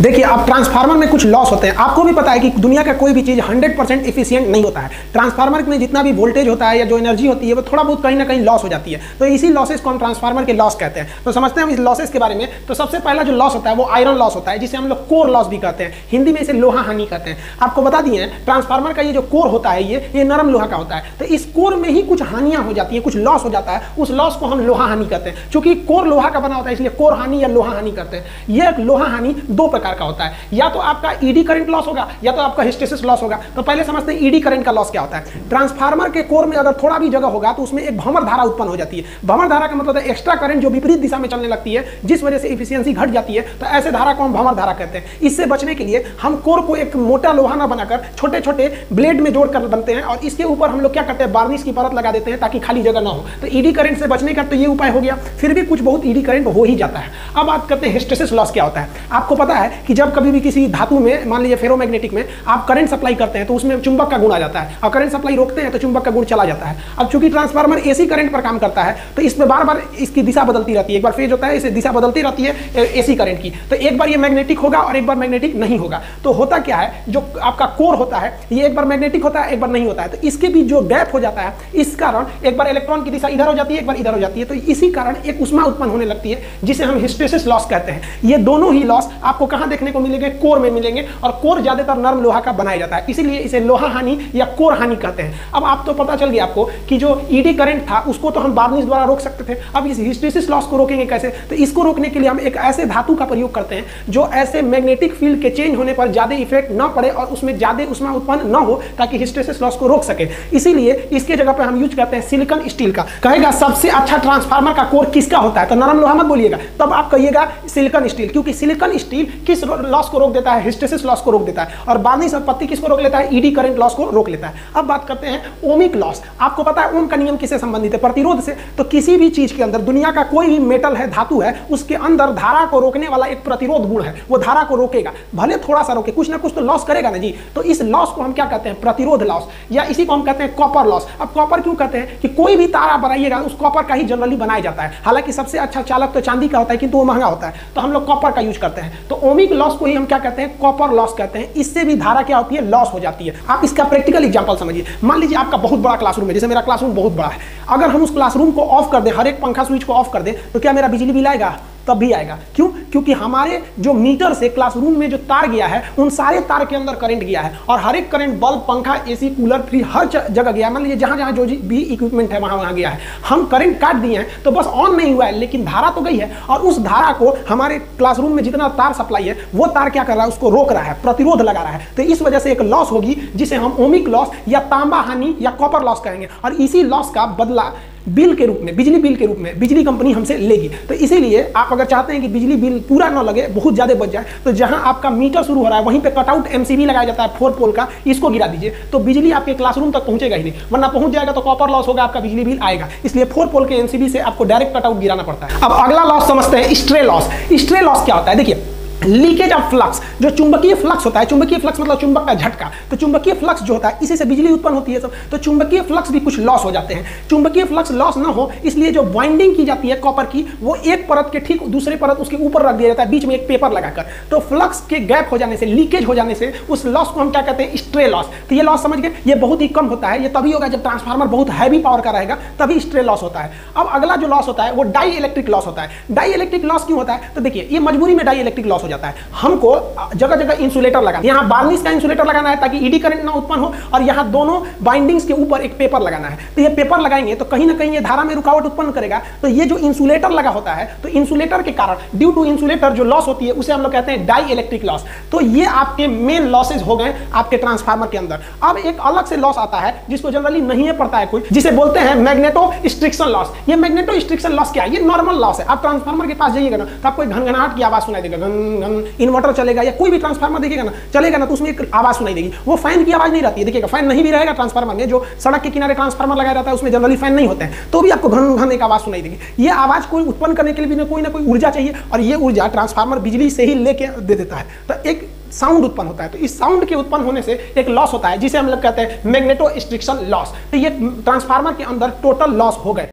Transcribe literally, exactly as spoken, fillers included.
देखिए, आप ट्रांसफार्मर में कुछ लॉस होते हैं, आपको भी पता है कि दुनिया का कोई भी चीज़ हंड्रेड परसेंट एफिशिएंट नहीं होता है। ट्रांसफार्मर में जितना भी वोल्टेज होता है या जो एनर्जी होती है वो थोड़ा बहुत कहीं ना कहीं लॉस हो जाती है, तो इसी लॉसेस को हम ट्रांसफार्मर के लॉस कहते हैं। तो समझते हैं हम इस लॉसेस के बारे में। तो सबसे पहला जो लॉस होता है वो आयरन लॉस होता है, जिसे हम लोग कोर लॉस भी कहते हैं, हिंदी में इसे लोहा हानि कहते हैं। आपको बता दिए ट्रांसफार्मर का ये जो कोर होता है ये ये नरम लोहा का होता है, तो इस कोर में ही कुछ हानियाँ हो जाती हैं, कुछ लॉस हो जाता है, उस लॉस को हम लोहा हानि कहते हैं। चूँकि कोर लोहा का बना होता है इसलिए कोर हानि या लोहा हानि कहते हैं। यह लोहा हानि दो प्रकार का होता है, या तो आपका ईडी करंट लॉस होगा या तो आपका हिस्टेसिस लॉस होगा। तो पहले समझते हैं ईडी करंट का लॉस क्या होता है। ट्रांसफार्मर के कोर में अगर थोड़ा भी जगह होगा तो उसमें एक भंवर धारा उत्पन्न हो जाती है। भंवर धारा का मतलब है एक्स्ट्रा करंट जो विपरीत दिशा में चलने लगती है, जिस वजह से एफिशिएंसी घट जाती है, तो ऐसे धारा को हम भंवर धारा कहते हैं। इससे बचने के लिए हम कोर को एक मोटा लोहा ना बनाकर छोटे छोटे ब्लेड में जोड़कर बनते हैं और इसके ऊपर हम लोग क्या करते हैं, बारनिश की परत लगा देते हैं ताकि खाली जगह ना हो। तो ईडी करंट से बचने का तो ये उपाय हो गया, फिर भी कुछ बहुत ईडी करंट हो ही जाता है। अब आप कहते हैं हिस्टेसिस लॉस क्या होता है। आपको पता है कि जब कभी भी किसी धातु में, मान लीजिए फेरोमैग्नेटिक में, आप करंट सप्लाई करते हैं तो उसमें चुंबक का गुण आ जाता है और करंट सप्लाई रोकते हैं तो चुंबक का गुण चला जाता है। अब चूंकि ट्रांसफार्मर एसी करंट पर काम करता है तो इसमें बार बार इसकी दिशा बदलती रहती है, एक बार फेज होता है, इसे दिशा बदलती रहती है एसी करंट की, तो एक बार ये मैग्नेटिक होगा और एक बार मैग्नेटिक नहीं होगा। तो होता क्या है, जो आपका कोर होता है ये एक बार मैग्नेटिक होता है एक बार नहीं होता है, तो इसके बीच जो गैप हो जाता है इस कारण एक बार इलेक्ट्रॉन की दिशा इधर हो जाती है एक बार इधर हो जाती है, तो इसी कारण एक ऊष्मा उत्पन्न होने लगती है जिसे हम हिस्टेसिस लॉस कहते हैं। ये दोनों ही लॉस आपको कहां देखने को मिलेंगे, कोर में मिलेंगे, और कोर ज्यादातर नरम लोहा का बनाया जाता है, इसीलिए इसे लोहा हानि या कोर हानि कहते हैं। अब आप तो पता चल गया आपको कि जो ईडी करंट था उसको तो हम बारनिश द्वारा रोक सकते थे, अब इस हिस्टेसिस लॉस को रोकेंगे कैसे। तो इसको रोकने के लिए हम एक ऐसे धातु का प्रयोग करते हैं जो ऐसे मैग्नेटिक फील्ड के चेंज होने पर ज्यादा इफेक्ट न पड़े और उसमें ज्यादा ऊष्मा उत्पन्न न हो, ताकि हिस्टेसिस लॉस को रोक सके। इसीलिए इसके जगह पर हम यूज करते हैं सिलिकॉन स्टील का। कहेगा सबसे अच्छा ट्रांसफार्मर का कोर किसका होता है, तो नरम लोहा मत बोलिएगा, तब आप कहिएगा सिलिकॉन स्टील, क्योंकि सिलिकॉन स्टील किस लॉस को रोक देता है, हिस्टेसिस लॉस को रोक देता है, और बारनिश और पत्ती किसको रोक लेता है, ईडी करंट लॉस को रोक लेता है। अब बात करते हैं ओमिक लॉस। आपको पता है ओम का नियम किससे संबंधित है, प्रतिरोध से। तो किसी भी चीज के अंदर, दुनिया का कोई भी मेटल है, धातु है, उसके अंदर धारा को रोकने वाला एक प्रतिरोध गुण है, वो धारा को रोकेगा, भले थोड़ा सा रोके, कुछ ना कुछ तो लॉस करेगा ना जी। तो इस लॉस को हम क्या कहते हैं, प्रतिरोध लॉस, या इसी को हम कहते हैं कॉपर लॉस। अब कॉपर क्यों कहते हैं, कि कोई भी तारा बनाइएगा उस कॉपर का ही जनरली बनाया जाता है, हालांकि सबसे अच्छा चालक तो चांदी का होता है किंतु वो महंगा होता है, तो हम लोग कॉपर का यूज करते हैं। तो ओमिक लॉस को ही हम क्या कहते हैं, कॉपर लॉस कहते हैं। इससे भी धारा क्या होती है, लॉस हो जाती है। आप इसका प्रैक्टिकल एग्जांपल समझिए। मान लीजिए आपका बहुत बड़ा क्लासरूम है, जैसे मेरा क्लासरूम बहुत बड़ा है, अगर हम उस क्लासरूम को ऑफ कर दें, हर एक पंखा स्विच को ऑफ कर दें, तो क्या मेरा बिजली बिल आएगा, तब भी आएगा। क्यों, क्योंकि हमारे जो मीटर से क्लासरूम में जो तार गया है उन सारे तार के अंदर करंट गया है, और हर एक करंट बल्ब, पंखा, एसी, कूलर, फ्रिज, हर जगह गया है। मान लीजिए जहाँ जहाँ जो भी इक्विपमेंट है वहाँ वहाँ गया है। हम करंट काट दिए हैं तो बस ऑन नहीं हुआ है, लेकिन धारा तो गई है, और उस धारा को हमारे क्लासरूम में जितना तार सप्लाई है वो तार क्या कर रहा है, उसको रोक रहा है, प्रतिरोध लगा रहा है। तो इस वजह से एक लॉस होगी जिसे हम ओमिक लॉस या तांबा हानि या कॉपर लॉस कहेंगे, और इसी लॉस का बदला बिल के रूप में, बिजली बिल के रूप में बिजली कंपनी हमसे लेगी। तो इसीलिए आप अगर चाहते हैं कि बिजली बिल पूरा ना लगे, बहुत ज़्यादा बच जाए, तो जहां आपका मीटर शुरू हो रहा है वहीं पे कटआउट एमसीबी लगाया जाता है, फोर पोल का, इसको गिरा दीजिए तो बिजली आपके क्लासरूम तक पहुंचेगा ही नहीं, वरना पहुंच जाएगा तो कॉपर लॉस होगा, आपका बिजली बिल आएगा। इसलिए फोर पोल के एमसीबी से आपको डायरेक्ट कटआउट गिराना पड़ता है। अब अगला लॉस समझते हैं, स्ट्रे लॉस। स्ट्रे लॉस क्या होता है, देखिए लीकेज ऑफ फ्लक्स, जो चुंबकीय फ्लक्स होता है, चुंबकीय फ्लक्स मतलब चुंबक का झटका, तो चुंबकीय फ्लक्स जो होता है इसी से बिजली उत्पन्न होती है सब, तो चुंबकीय फ्लक्स भी कुछ लॉस हो जाते हैं। चुंबकीय फ्लक्स लॉस ना हो इसलिए जो वाइंडिंग की जाती है कॉपर की, वो एक परत के ठीक दूसरे परत उसके ऊपर रख दिया जाता है, बीच में एक पेपर लगाकर, तो फ्लक्स के गैप हो जाने से, लीकेज हो जाने से उस लॉस को हम क्या कहते हैं, स्ट्रे लॉस। तो ये लॉस समझ गए, ये बहुत ही कम होता है, ये तभी होगा जब ट्रांसफार्मर बहुत हैवी पावर का रहेगा, तभी स्ट्रे लॉस होता है। अब अगला जो लॉस होता है वो डाई इलेक्ट्रिक लॉस होता है। डाई इलेक्ट्रिक लॉस क्यों होता है, तो देखिए ये मजबूरी में डाई इलेक्ट्रिक लॉस जाता है। हमको जगह जगह इंसुलेटर लगाना, यहाँ बार्निश का इंसुलेटर लगाना है ताकि ईडी करंट ना उत्पन्न हो, और यहाँ दोनों बाइंडिंग्स के ऊपर एक पेपर लगाना है। तो ये पेपर लगाएंगे तो कहीं ना कहीं ये धारा में रुकावट उत्पन्न करेगा, तो ये जो इंसुलेटर लगा होता है, तो इंसुलेटर के कारण, ड्यू टू इंसुलेटर जो लॉस होती है उसे हम लोग कहते हैं डाई इलेक्ट्रिक लॉस। तो ये आपके मेन लॉसेज हो गए आपके ट्रांसफार्मर के अंदर। अब एक अलग से लॉस आता है जिसको जनरली नहीं पड़ता है कोई, जिसे बोलते हैं मैग्नेटो स्ट्रिक्शन लॉस। ये मैग्नेटो स्ट्रिक्शन लॉस क्या है, ये नॉर्मल लॉस है। आप ट्रांसफार्मर के पास जाइएगा ना तो आपको घनघनाहट की आवाज सुनाई देगा, इन्वर्टर चलेगा या कोई भी ट्रांसफार्मर देखेगा ना चलेगा ना तो उसमें एक आवाज सुनाई देगी, वो फैन की आवाज नहीं रहती है। देखिएगा फैन नहीं भी रहेगा ट्रांसफार्मर में, जो सड़क के किनारे ट्रांसफार्मर लगाया जाता है उसमें जनरली फैन नहीं होते हैं, तो भी आपको घन घन एक आवाज सुनाई देगी। ये आवाज कोई उत्पन्न करने के लिए भी ना कोई ना कोई ऊर्जा चाहिए, और ये ऊर्जा ट्रांसफार्मर बिजली से ही लेके दे देता है, तो एक साउंड उत्पन्न होता है। तो इस साउंड के उत्पन्न होने से एक लॉस होता है जिसे हम लोग कहते हैं मैग्नेटो स्ट्रिक्शन लॉस। तो ये ट्रांसफार्मर के अंदर टोटल लॉस हो गए।